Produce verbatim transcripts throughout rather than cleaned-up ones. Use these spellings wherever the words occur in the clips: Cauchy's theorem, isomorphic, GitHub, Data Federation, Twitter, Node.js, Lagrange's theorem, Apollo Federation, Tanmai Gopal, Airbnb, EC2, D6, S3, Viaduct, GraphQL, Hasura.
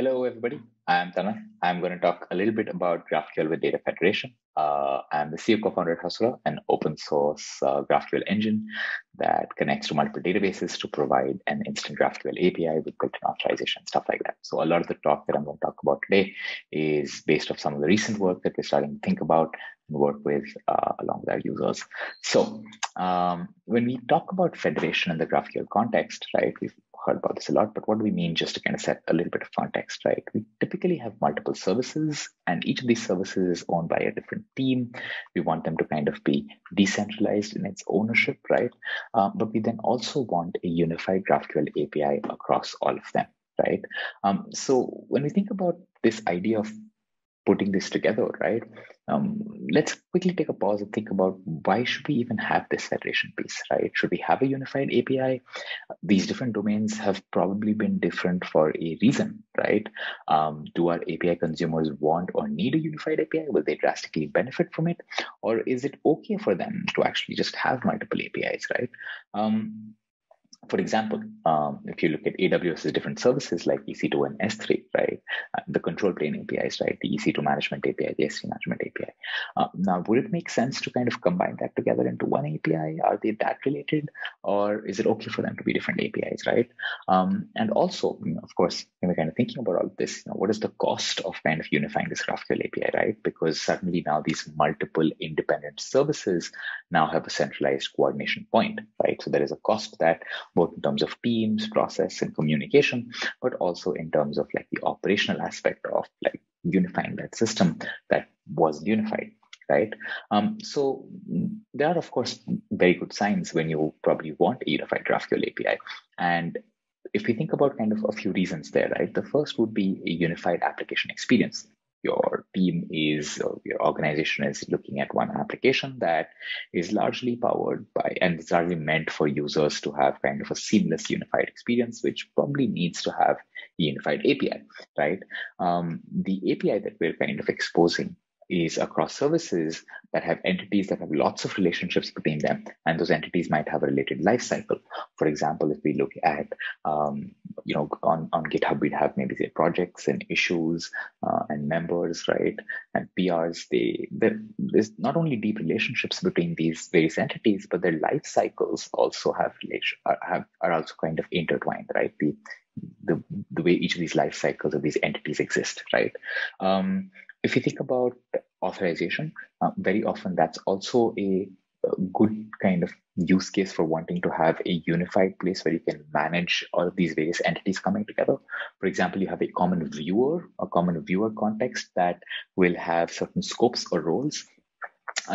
Hello, everybody. I'm Tanmai. I'm going to talk a little bit about GraphQL with Data Federation. Uh, I'm the C E O co-founder at Hasura, an open source uh, GraphQL engine that connects to multiple databases to provide an instant GraphQL A P I with built-in authorization, stuff like that. So a lot of the talk that I'm going to talk about today is based off some of the recent work that we're starting to think about and work with uh, along with our users. So um, when we talk about federation in the GraphQL context, right, we've heard about this a lot, but what do we mean, just to kind of set a little bit of context, right? We typically have multiple services, and each of these services is owned by a different team. We want them to kind of be decentralized in its ownership, right? Uh, but we then also want a unified GraphQL A P I across all of them, right? Um, so when we think about this idea of putting this together, right? Um, let's quickly take a pause and think about why should we even have this federation piece, right? Should we have a unified A P I? These different domains have probably been different for a reason, right? Um, do our A P I consumers want or need a unified A P I? Will they drastically benefit from it? Or is it okay for them to actually just have multiple A P Is, right? Um, For example, um, if you look at AWS's different services like E C two and S three, right, uh, the control plane A P Is, right, the E C two management A P I, the S three management A P I. Uh, now, would it make sense to kind of combine that together into one A P I? Are they that related, or is it okay for them to be different A P Is, right? Um, and also, you know, of course, when we're kind of thinking about all of this, you know, what is the cost of kind of unifying this GraphQL A P I, right? Because suddenly now these multiple independent services now have a centralized coordination point, right? So there is a cost to that, both in terms of teams, process, and communication, but also in terms of like the operational aspect of like unifying that system that was unified, right? Um, so there are, of course, very good signs when you probably want a unified GraphQL A P I. And if we think about kind of a few reasons there, right? The first would be a unified application experience. Your team is, or your organization is looking at one application that is largely powered by, and it's largely meant for users to have kind of a seamless unified experience, which probably needs to have a unified A P I, right? Um, the A P I that we're kind of exposing is across services that have entities that have lots of relationships between them, and those entities might have a related life cycle. For example, if we look at, um, you know, on, on GitHub, we'd have maybe say projects and issues uh, and members, right, and P Rs. They there's not only deep relationships between these various entities, but their life cycles also have relation are, have are also kind of intertwined, right? The the the way each of these life cycles of these entities exist, right? Um, If you think about authorization, uh, very often that's also a good kind of use case for wanting to have a unified place where you can manage all of these various entities coming together. For example, you have a common viewer, a common viewer context that will have certain scopes or roles,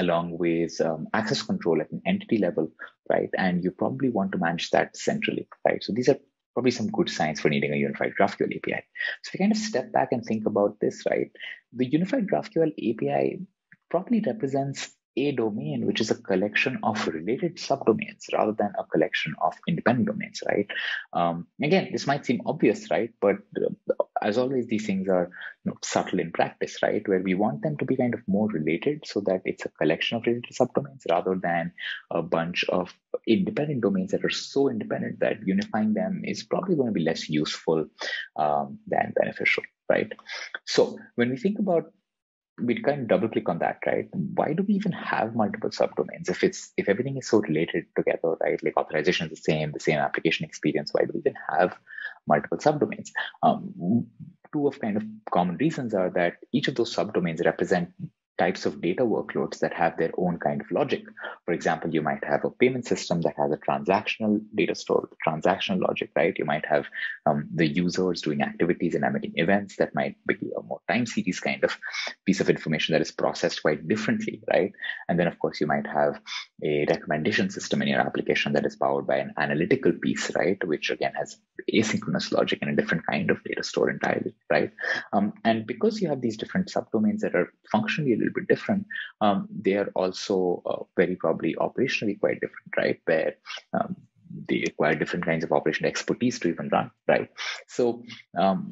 along with um, access control at an entity level, right? And you probably want to manage that centrally, right? So these are probably some good signs for needing a unified GraphQL A P I. So if you kind of step back and think about this, right, the unified GraphQL A P I probably represents a domain, which is a collection of related subdomains rather than a collection of independent domains, right? Um, again, this might seem obvious, right? But uh, as always, these things are you know, subtle in practice, right? Where we want them to be kind of more related so that it's a collection of related subdomains rather than a bunch of independent domains that are so independent that unifying them is probably going to be less useful um, than beneficial, right? So when we think about we'd kind of double click on that, right? Why do we even have multiple subdomains? If it's if everything is so related together, right? Like authorization is the same, the same application experience, why do we even have multiple subdomains? Um, two of kind of common reasons are that each of those subdomains represent types of data workloads that have their own kind of logic. For example, you might have a payment system that has a transactional data store, transactional logic, right? You might have um, the users doing activities and emitting events that might be a more time series kind of piece of information that is processed quite differently, right? And then, of course, you might have a recommendation system in your application that is powered by an analytical piece, right? Which, again, has asynchronous logic and a different kind of data store entirely, right? Um, and because you have these different subdomains that are functionally little bit different, um, they are also uh, very probably operationally quite different, right? Where um, they acquire different kinds of operational expertise to even run, right? So um,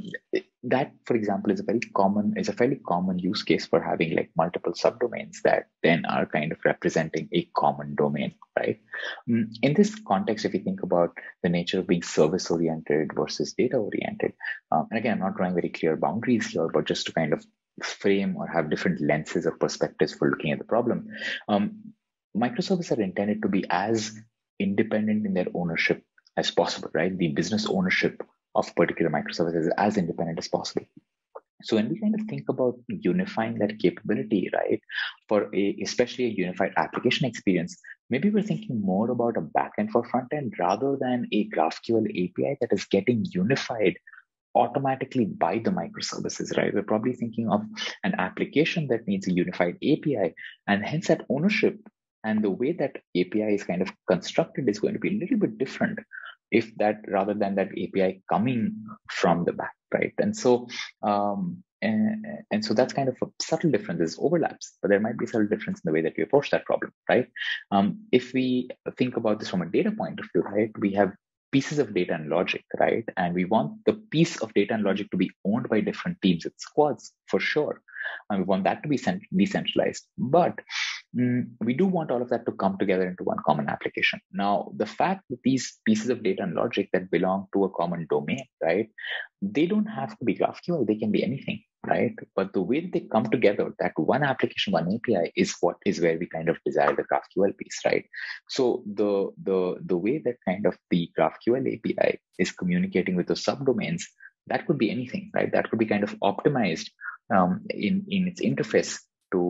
that, for example, is a very common, is a fairly common use case for having like multiple subdomains that then are kind of representing a common domain, right? In this context, if you think about the nature of being service-oriented versus data-oriented, um, and again, I'm not drawing very clear boundaries here, but just to kind of frame or have different lenses or perspectives for looking at the problem. Um, microservices are intended to be as independent in their ownership as possible, right? The business ownership of particular microservices is as independent as possible. So when we kind of think about unifying that capability, right, for a, especially a unified application experience, maybe we're thinking more about a backend for frontend rather than a GraphQL A P I that is getting unified automatically by the microservices, right? We're probably thinking of an application that needs a unified A P I, and hence that ownership and the way that A P I is kind of constructed is going to be a little bit different if that, rather than that A P I coming from the back, right? And so, um, and, and so that's kind of a subtle difference. There's overlaps, but there might be subtle difference in the way that we approach that problem, right? Um, if we think about this from a data point of view, right, we have pieces of data and logic, right? And we want the piece of data and logic to be owned by different teams and squads for sure. And we want that to be decentralized, but mm, we do want all of that to come together into one common application. Now, the fact that these pieces of data and logic that belong to a common domain, right? They don't have to be GraphQL, they can be anything, right? But the way that they come together, that one application, one A P I is what is where we kind of desire the GraphQL piece, right? So the, the, the way that kind of the GraphQL A P I is communicating with the subdomains, that could be anything, right? That could be kind of optimized Um, in in its interface to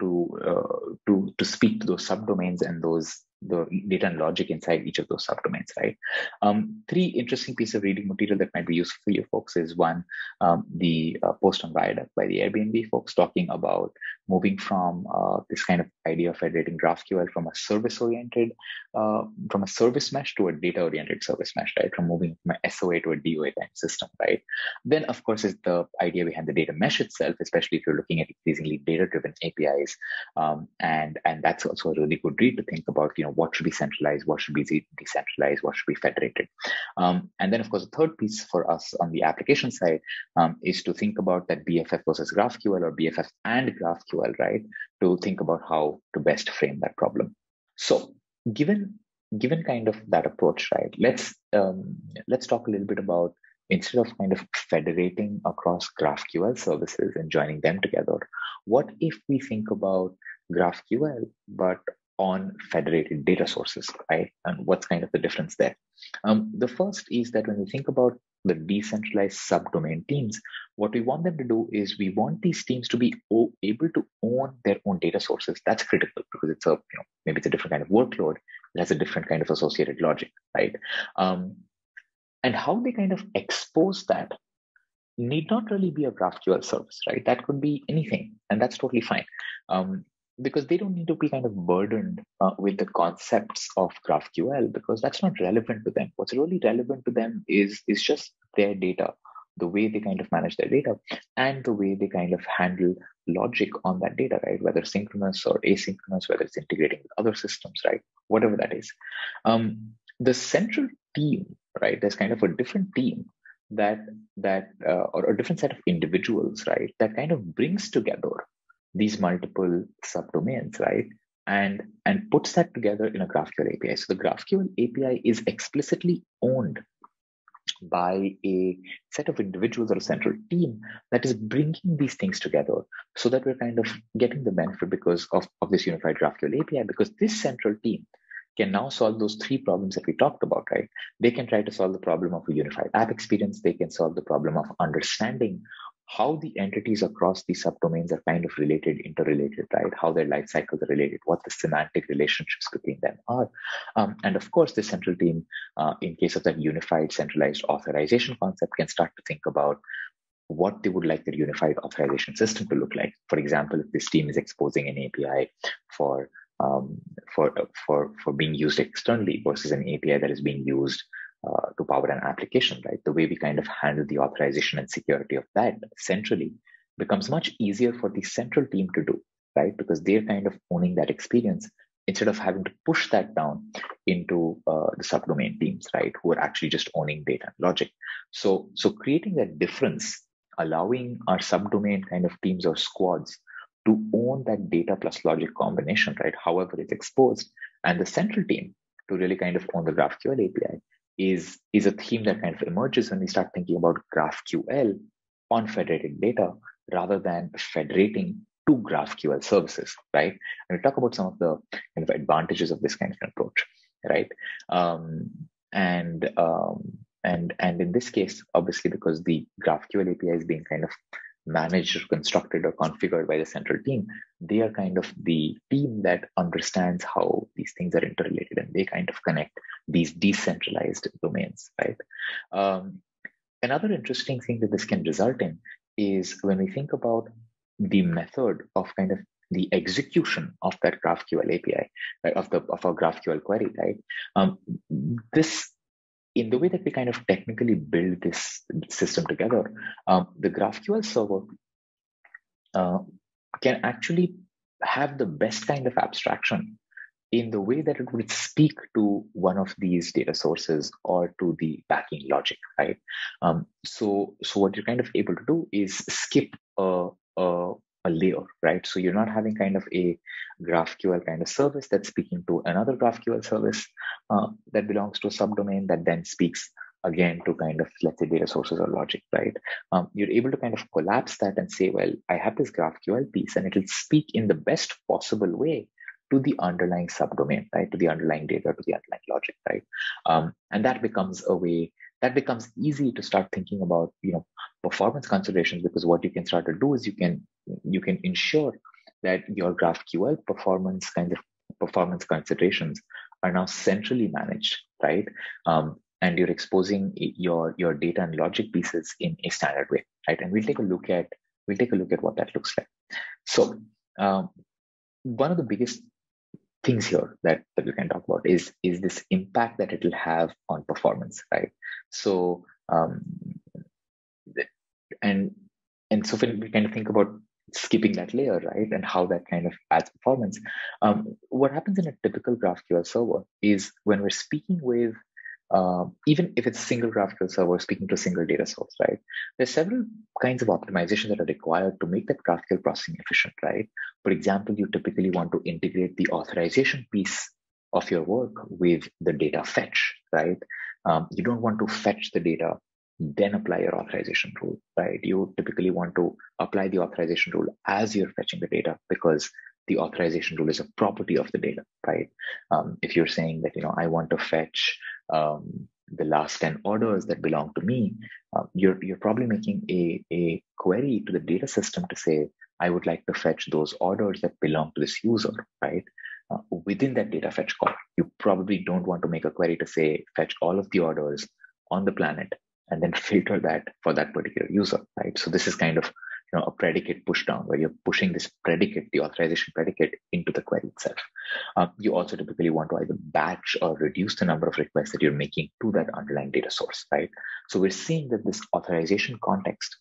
to uh, to to speak to those subdomains and those the data and logic inside each of those subdomains, right? Um, three interesting pieces of reading material that might be useful for you folks is one, um, the uh, post on Viaduct by the Airbnb folks talking about moving from uh, this kind of idea of federating GraphQL from a service oriented uh, from a service mesh to a data oriented service mesh, right? From moving from an S O A to a D O A type system, right? Then of course is the idea behind the data mesh itself, especially if you're looking at increasingly data driven A P Is, um, and and that's also a really good read to think about, you know. What should be centralized? What should be decentralized? What should be federated? Um, and then, of course, the third piece for us on the application side um, is to think about that B F F versus GraphQL, or B F F and GraphQL, right? To think about how to best frame that problem. So, given given kind of that approach, right? Let's um, let's talk a little bit about, instead of kind of federating across GraphQL services and joining them together, what if we think about GraphQL, but on federated data sources, right? And what's kind of the difference there? Um, the first is that when we think about the decentralized subdomain teams, what we want them to do is we want these teams to be able to own their own data sources. That's critical because it's a, you know, maybe it's a different kind of workload. It has a different kind of associated logic, right? Um, and how they kind of expose that need not really be a GraphQL service, right? That could be anything, and that's totally fine. Um, Because they don't need to be kind of burdened uh, with the concepts of GraphQL, because that's not relevant to them. What's really relevant to them is, is just their data, the way they kind of manage their data, and the way they kind of handle logic on that data, right? Whether synchronous or asynchronous, whether it's integrating with other systems, right? Whatever that is. Um, the central team, right? There's kind of a different team that, that uh, or a different set of individuals, right? That kind of brings together these multiple subdomains, right? And and puts that together in a GraphQL A P I. So the GraphQL A P I is explicitly owned by a set of individuals or a central team that is bringing these things together, so that we're kind of getting the benefit because of, of this unified GraphQL A P I, because this central team can now solve those three problems that we talked about, right? They can try to solve the problem of a unified app experience. They can solve the problem of understanding how the entities across these subdomains are kind of related, interrelated, right? How their life cycles are related, what the semantic relationships between them are. Um, and of course, the central team, uh, in case of that unified centralized authorization concept, can start to think about what they would like their unified authorization system to look like. For example, if this team is exposing an A P I for um, for, for, for being used externally versus an A P I that is being used Uh, to power an application, right? The way we kind of handle the authorization and security of that centrally becomes much easier for the central team to do, right? Because they're kind of owning that experience instead of having to push that down into uh, the subdomain teams, right, who are actually just owning data and logic. So, so creating that difference, allowing our subdomain kind of teams or squads to own that data plus logic combination, right, however it's exposed, and the central team to really kind of own the GraphQL A P I is, is a theme that kind of emerges when we start thinking about GraphQL on federated data rather than federating to GraphQL services, right? And we'll talk about some of the kind of advantages of this kind of approach, right? Um, and, um, and, and in this case, obviously, because the GraphQL A P I is being kind of managed or constructed or configured by the central team, they are kind of the team that understands how these things are interrelated, and they kind of connect these decentralized domains, right? Um, another interesting thing that this can result in is when we think about the method of kind of the execution of that GraphQL A P I, right, of the of our GraphQL query, right? Um, this in the way that we kind of technically build this system together, um, the GraphQL server uh, can actually have the best kind of abstraction in the way that it would speak to one of these data sources or to the backing logic, right? Um, so, so what you're kind of able to do is skip a, a, a layer, right? So you're not having kind of a GraphQL kind of service that's speaking to another GraphQL service uh, that belongs to a subdomain that then speaks again to kind of, let's say, data sources or logic, right? Um, you're able to kind of collapse that and say, well, I have this GraphQL piece and it'll speak in the best possible way to the underlying subdomain, right? To the underlying data, to the underlying logic, right? Um, and that becomes a way, that becomes easy to start thinking about, you know, performance considerations, because what you can start to do is you can, you can ensure that your GraphQL performance kinds of performance considerations are now centrally managed, right? Um, and you're exposing your, your data and logic pieces in a standard way, right? And we'll take a look at, we'll take a look at what that looks like. So um, one of the biggest things here that, that we can talk about is, is this impact that it'll have on performance, right? So, um, and, and so when we kind of think about skipping that layer, right, and how that kind of adds performance, um, what happens in a typical GraphQL server is when we're speaking with, uh, even if it's a single GraphQL server speaking to a single data source, right, there's several kinds of optimization that are required to make that GraphQL processing efficient, right? For example, you typically want to integrate the authorization piece of your work with the data fetch, right? Um, you don't want to fetch the data, then apply your authorization rule, right? You typically want to apply the authorization rule as you're fetching the data, because the authorization rule is a property of the data, right? Um, if you're saying that, you know, I want to fetch um, the last ten orders that belong to me, uh, you're, you're probably making a, a query to the data system to say, I would like to fetch those orders that belong to this user, right? Uh, within that data fetch call, you probably don't want to make a query to say, fetch all of the orders on the planet and then filter that for that particular user, right? So this is kind of, you know, a predicate pushdown where you're pushing this predicate, the authorization predicate, into the query itself. Um, you also typically want to either batch or reduce the number of requests that you're making to that underlying data source, right? So we're seeing that this authorization context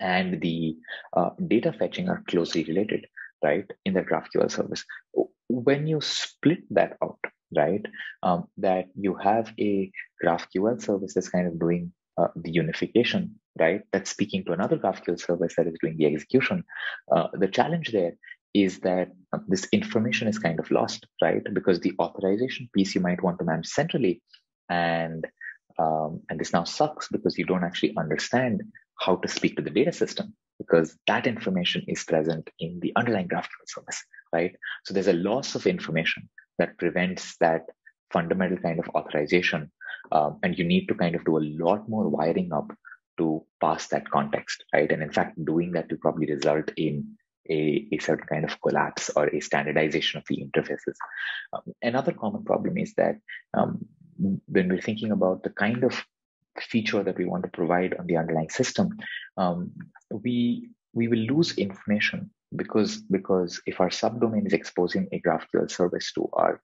and the uh, data fetching are closely related, right, in the GraphQL service. When you split that out, right, um, that you have a GraphQL service that's kind of doing uh, the unification, right, that's speaking to another GraphQL service that is doing the execution. Uh, the challenge there is that uh, this information is kind of lost, right, because the authorization piece you might want to manage centrally, and um, and this now sucks because you don't actually understand how to speak to the data system, because that information is present in the underlying GraphQL service, right? So there's a loss of information that prevents that fundamental kind of authorization. Um, and you need to kind of do a lot more wiring up to pass that context, right? And in fact, doing that will probably result in a, a certain kind of collapse or a standardization of the interfaces. Um, another common problem is that um, when we're thinking about the kind of feature that we want to provide on the underlying system, um, we we will lose information, because because if our subdomain is exposing a GraphQL service to our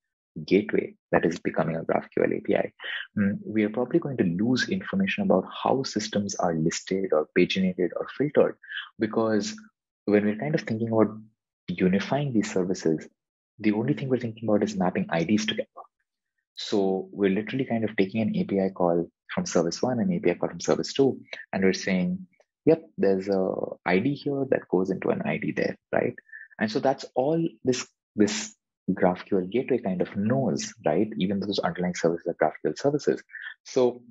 gateway that is becoming a GraphQL A P I, we are probably going to lose information about how systems are listed or paginated or filtered, because when we're kind of thinking about unifying these services, the only thing we're thinking about is mapping I Ds together. So we're literally kind of taking an A P I call from service one and A P I call from service two, and we're saying, yep, there's a I D here that goes into an I D there, right? And so that's all this, this GraphQL gateway kind of knows, right? Even those underlying services are GraphQL services. So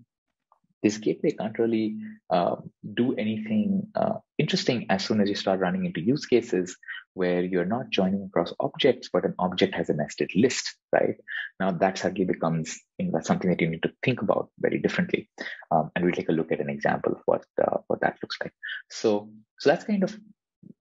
this gateway can't really uh, do anything uh, interesting as soon as you start running into use cases where you're not joining across objects, but an object has a nested list, right? Now that suddenly becomes, you know, that's something that you need to think about very differently. Um, and we'll take a look at an example of what, uh, what that looks like. So, so that's kind of,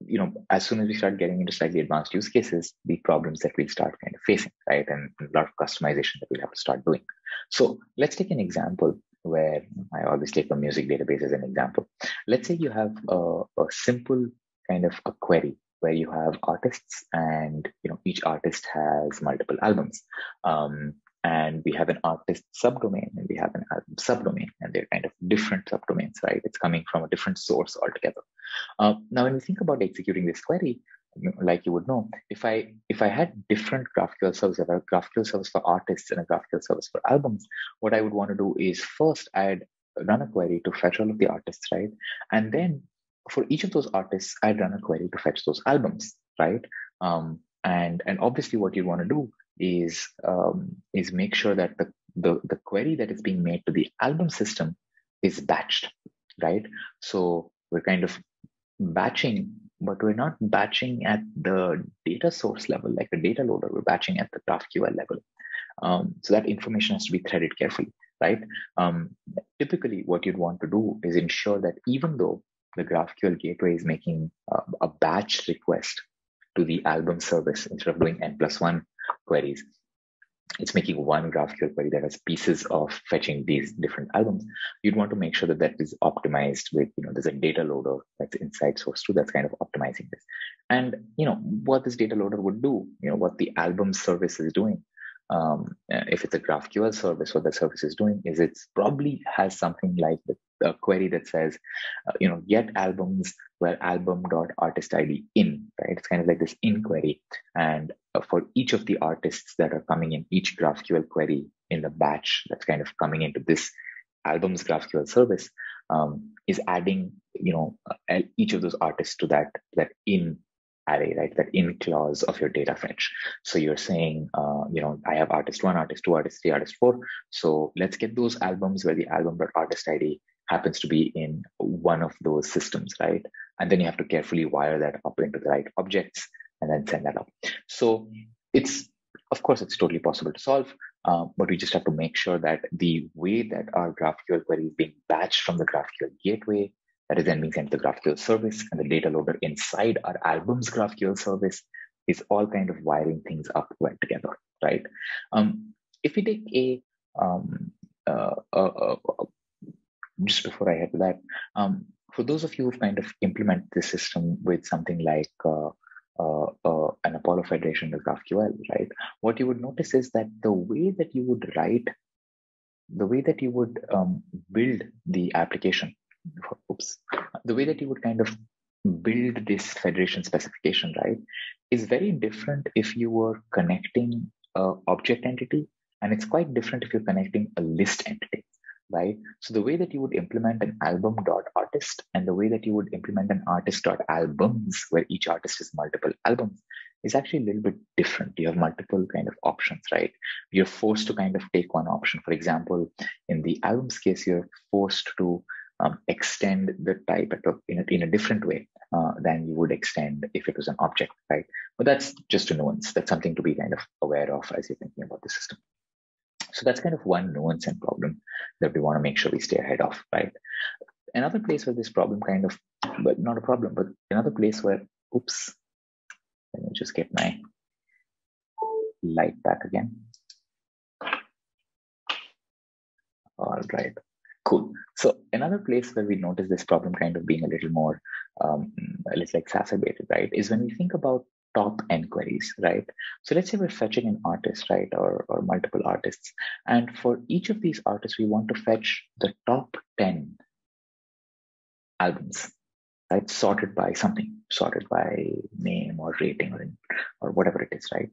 you know, as soon as we start getting into slightly advanced use cases, the problems that we'll start kind of facing, right? And, and a lot of customization that we'll have to start doing. So let's take an example where I always take a music database as an example. Let's say you have a, a simple kind of a query where you have artists and, you know, each artist has multiple albums. Um, and we have an artist subdomain and we have an album subdomain, and they're kind of different subdomains, right? It's coming from a different source altogether. Uh, now, when we think about executing this query, like you would know, if I if I had different GraphQL services, a GraphQL service for artists and a GraphQL service for albums, what I would want to do is first I'd run a query to fetch all of the artists, right? And then for each of those artists, I'd run a query to fetch those albums, right? Um, and and obviously, what you want to do is um, is make sure that the, the the query that is being made to the album system is batched, right? So we're kind of batching, but we're not batching at the data source level, like a data loader. We're batching at the GraphQL level. Um, so that information has to be threaded carefully, right? Um, typically, what you'd want to do is ensure that even though the GraphQL gateway is making uh, a batch request to the album service instead of doing N plus one queries, it's making one GraphQL query that has pieces of fetching these different albums. You'd want to make sure that that is optimized with, you know, there's a data loader that's inside source two that's kind of optimizing this. And, you know, what this data loader would do, you know, what the album service is doing, um, if it's a GraphQL service, what the service is doing is it's probably has something like the, a query that says, uh, you know, get albums where album.artistId in, right? It's kind of like this in query. And uh, for each of the artists that are coming in, each GraphQL query in the batch that's kind of coming into this albums GraphQL service um, is adding, you know, uh, each of those artists to that, that in array, right? That in clause of your data fetch. So you're saying, uh, you know, I have artist one, artist two, artist three, artist four. So let's get those albums where the album.artist I D happens to be in one of those systems, right? And then you have to carefully wire that up into the right objects and then send that up. So it's, of course, it's totally possible to solve, uh, but we just have to make sure that the way that our GraphQL query is being batched from the GraphQL gateway, that is then being sent to the GraphQL service, and the data loader inside our albums GraphQL service is all kind of wiring things up well together, right? Um, if we take a, um, uh, uh, uh, just before I head to that, um, for those of you who kind of implement this system with something like uh, uh, uh, an Apollo Federation with GraphQL, right? What you would notice is that the way that you would write, the way that you would um, build the application, Oops. the way that you would kind of build this federation specification, right, is very different if you were connecting an object entity, and it's quite different if you're connecting a list entity, right? So the way that you would implement an album.artist and the way that you would implement an artist.albums, where each artist is multiple albums, is actually a little bit different. You have multiple kind of options, right? You're forced to kind of take one option. For example, in the albums case, you're forced to Um, extend the type at a, in, a, in a different way uh, than you would extend if it was an object, right? But that's just a nuance. That's something to be kind of aware of as you're thinking about the system. So that's kind of one nuance and problem that we want to make sure we stay ahead of, right? Another place where this problem kind of, but not a problem, but another place where, oops, let me just get my light back again. All right. Cool. So another place where we notice this problem kind of being a little more, um, a little exacerbated, right, is when we think about top end queries, right? So let's say we're fetching an artist, right, or, or multiple artists. And for each of these artists, we want to fetch the top ten albums, right? Sorted by something, sorted by name or rating or, or whatever it is, right?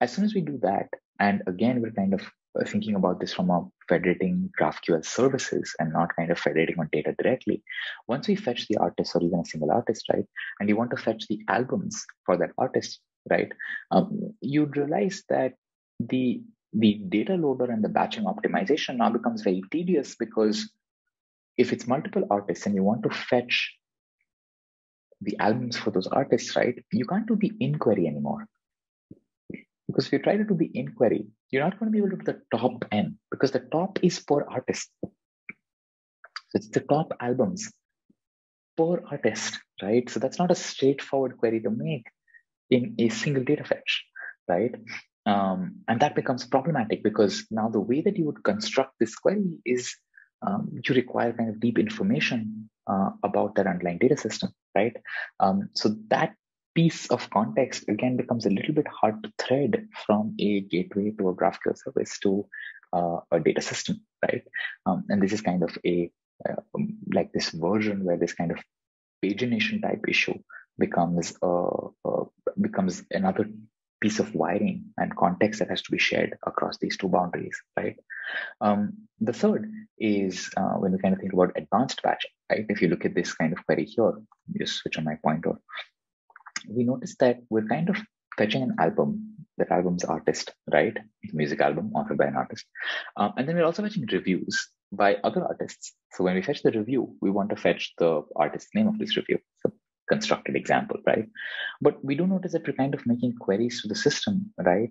As soon as we do that, and again, we're kind of thinking about this from a federating GraphQL services and not kind of federating on data directly. Once we fetch the artist or even a single artist, right? And you want to fetch the albums for that artist, right? Um, you'd realize that the, the data loader and the batching optimization now becomes very tedious, because if it's multiple artists and you want to fetch the albums for those artists, right? You can't do the inquiry anymore. Because if you try to do the inquiry, you're not going to be able to do the top end, because the top is per artist. So it's the top albums per artist, right? So that's not a straightforward query to make in a single data fetch, right? Um, and that becomes problematic, because now the way that you would construct this query is um, you require kind of deep information uh, about that underlying data system, right? Um, so that piece of context again becomes a little bit hard to thread from a gateway to a GraphQL service to uh, a data system, right? Um, and this is kind of a uh, like this version where this kind of pagination type issue becomes a, a becomes another piece of wiring and context that has to be shared across these two boundaries, right? Um, the third is uh, when we kind of think about advanced batching, right? If you look at this kind of query here, just switch on my pointer. We notice that we're kind of fetching an album, that album's artist, right? The music album authored by an artist. Um, and then we're also fetching reviews by other artists. So when we fetch the review, we want to fetch the artist's name of this review. So constructed example, right? But we do notice that we're kind of making queries to the system, right?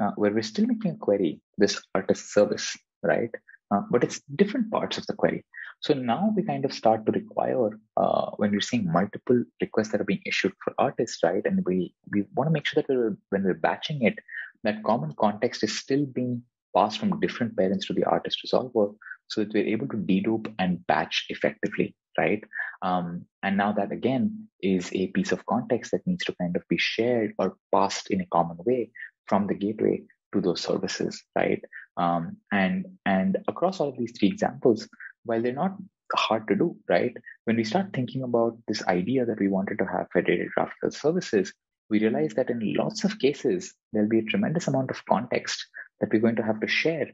Uh, where we're still making a query, this artist service, right? Uh, but it's different parts of the query. So now we kind of start to require, uh, when we're seeing multiple requests that are being issued for artists, right? And we, we want to make sure that we're, when we're batching it, that common context is still being passed from different parents to the artist resolver, so that we're able to dedupe and batch effectively, right? Um, and now that again is a piece of context that needs to kind of be shared or passed in a common way from the gateway to those services, right? Um, and, and across all of these three examples, while they're not hard to do, right? When we start thinking about this idea that we wanted to have federated GraphQL services, we realize that in lots of cases, there'll be a tremendous amount of context that we're going to have to share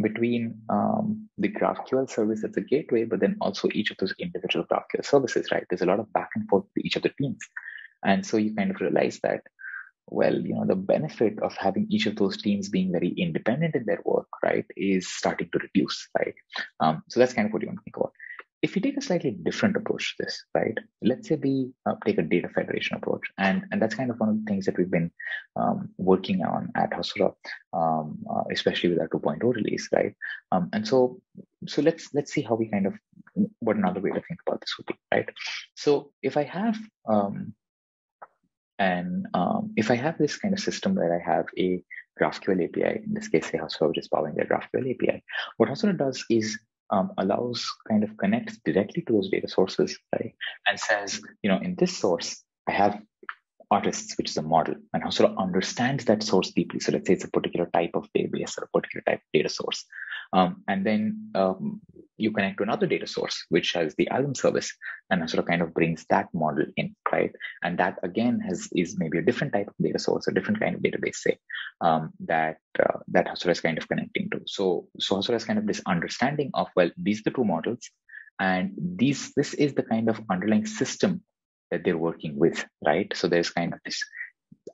between um, the GraphQL service as a gateway, but then also each of those individual GraphQL services, right? There's a lot of back and forth to each of the teams. And so you kind of realize that, well, you know, the benefit of having each of those teams being very independent in their work, right, is starting to reduce, right? Um, so that's kind of what you want to think about. If you take a slightly different approach to this, right, let's say we uh, take a data federation approach. And, and that's kind of one of the things that we've been um, working on at Hasura, um, uh, especially with our two point oh release, right? Um, and so so let's let's see how we kind of, what another way to think about this would be, right? So if I have... Um, And um, if I have this kind of system where I have a GraphQL A P I, in this case, say Hasura, which is powering their GraphQL A P I, what Hasura does is um, allows kind of connects directly to those data sources, right? And says, you know, in this source, I have artists, which is a model, and Hasura understands that source deeply. So let's say it's a particular type of database or a particular type of data source. Um, and then um, you connect to another data source, which has the album service, and Hasura kind of brings that model in, right? And that again has is maybe a different type of data source, a different kind of database, say, um, that uh, that Hasura is kind of connecting to. So so Hasura has kind of this understanding of, well, these are the two models, and these this is the kind of underlying system that they're working with, right? So there's kind of this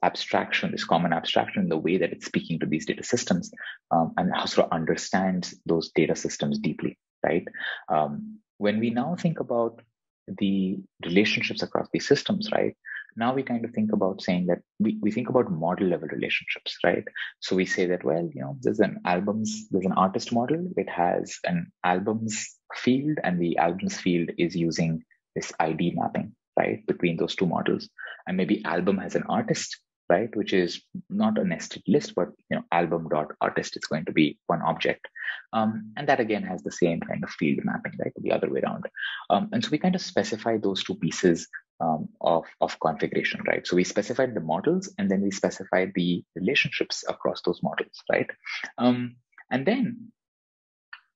abstraction, this common abstraction in the way that it's speaking to these data systems, um, and Hasura understands those data systems deeply, right? Um, when we now think about the relationships across these systems, right? Now we kind of think about saying that we, we think about model level relationships, right? So we say that, well, you know, there's an albums, there's an artist model, it has an albums field, and the albums field is using this I D mapping, right, between those two models. And maybe album has an artist, right, which is not a nested list, but, you know, album.artist is going to be one object. Um, and that again has the same kind of field mapping, right, the other way around. Um, and so we kind of specify those two pieces um, of, of configuration, right? So we specified the models, and then we specified the relationships across those models, right? Um, and then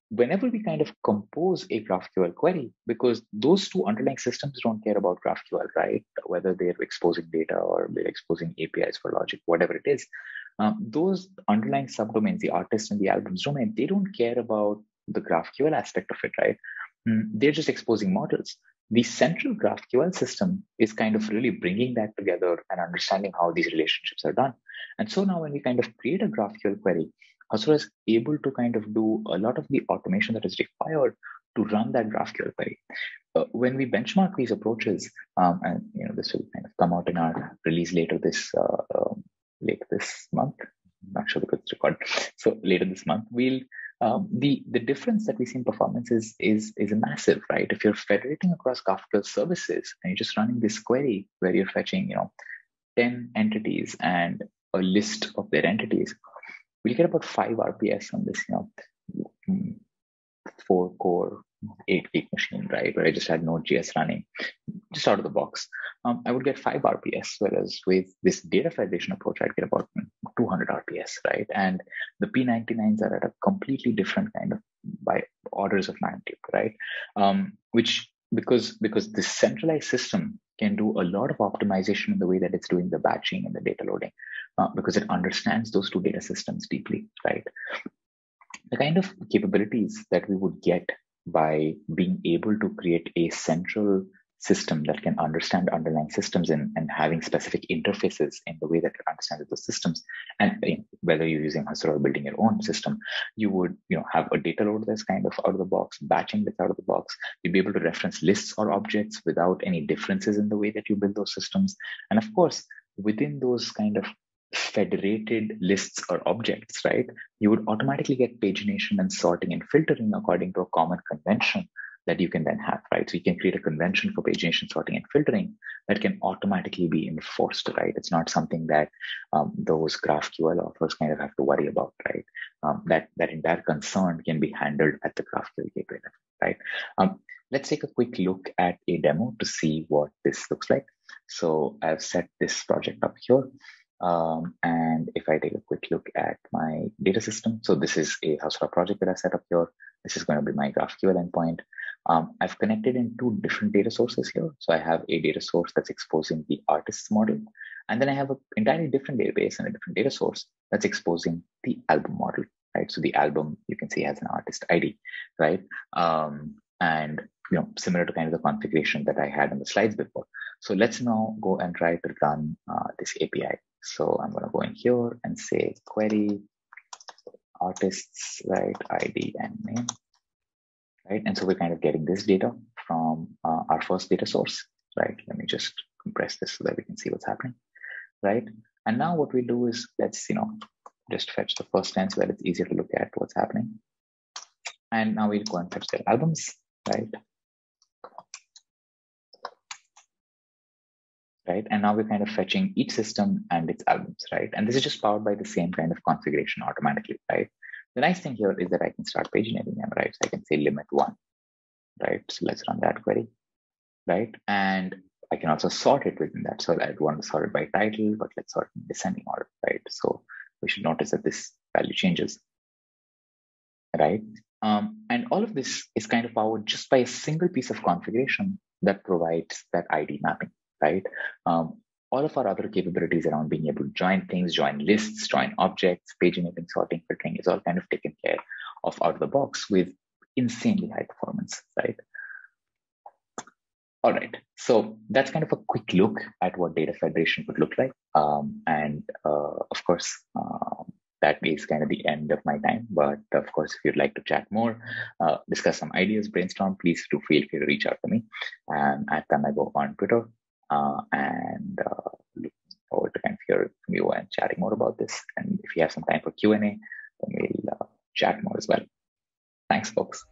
whenever we kind of compose a GraphQL query, because those two underlying systems don't care about GraphQL, right? Whether they're exposing data or they're exposing A P Is for logic, whatever it is, um, those underlying subdomains, the artist and the algorithms domain, they don't care about the GraphQL aspect of it, right? They're just exposing models. The central GraphQL system is kind of really bringing that together and understanding how these relationships are done. And so now when we kind of create a GraphQL query, Hasura is able to kind of do a lot of the automation that is required to run that GraphQL query. Uh, when we benchmark these approaches, um, and you know this will kind of come out in our release later this uh, um, later this month. I'm not sure because it's recorded. So later this month, we'll um, the the difference that we see in performance is is is massive, right? If you're federating across GraphQL services and you're just running this query where you're fetching you know ten entities and a list of their entities, we'll get about five R P S on this, you know, four core, eight gig machine, right? Where I just had Node.js running, just out of the box. Um, I would get five R P S, whereas with this data federation approach, I'd get about two hundred R P S, right? And the P ninety-nines are at a completely different kind of, by orders of magnitude, right? Um, which, because because this centralized system can do a lot of optimization in the way that it's doing the batching and the data loading, uh, because it understands those two data systems deeply, right? The kind of capabilities that we would get by being able to create a central system that can understand underlying systems and, and having specific interfaces in the way that it understands those systems. And you know, whether you're using Hasura or building your own system, you would you know have a data load that's kind of out of the box, batching that's out of the box. You'd be able to reference lists or objects without any differences in the way that you build those systems. And of course, within those kind of federated lists or objects, right, you would automatically get pagination and sorting and filtering according to a common convention that you can then have, right? So you can create a convention for pagination, sorting, and filtering that can automatically be enforced, right? It's not something that um, those GraphQL offers kind of have to worry about, right? Um, that, that entire concern can be handled at the GraphQL gateway level, right? Um, let's take a quick look at a demo to see what this looks like. So I've set this project up here. Um, and if I take a quick look at my data system, so this is a Hasura project that I set up here. This is going to be my GraphQL endpoint. Um, I've connected in two different data sources here. So I have a data source that's exposing the artist's model. And then I have an entirely different database and a different data source that's exposing the album model, right? So the album, you can see, has an artist I D, right? Um, and you know, similar to kind of the configuration that I had in the slides before. So let's now go and try to run uh, this A P I. So I'm going to go in here and say query artists, right, I D and name, right? And so we're kind of getting this data from uh, our first data source, right? Let me just compress this so that we can see what's happening, right? And now what we do is let's, you know, just fetch the first lens where it's easier to look at what's happening. And now we'll go and fetch their albums, right? Right, and now we're kind of fetching each system and its albums, right? And this is just powered by the same kind of configuration automatically, right? The nice thing here is that I can start paginating them, right? So I can say limit one, right? So let's run that query, right? And I can also sort it within that. So I'd want to sort it by title, but let's sort in descending order, right? So we should notice that this value changes, right? Um, and all of this is kind of powered just by a single piece of configuration that provides that I D mapping. Right? Um, all of our other capabilities around being able to join things, join lists, join objects, paginating, sorting, filtering is all kind of taken care of out of the box with insanely high performance, right? All right, so that's kind of a quick look at what data federation would look like. Um, and uh, of course, uh, that is kind of the end of my time. But of course, if you'd like to chat more, uh, discuss some ideas, brainstorm, please do feel free to reach out to me. Um, at Tanmai Gopal on Twitter. Uh, and uh, look forward to kind of hearing from you and chatting more about this. And if you have some time for Q and A, then we'll uh, chat more as well. Thanks, folks.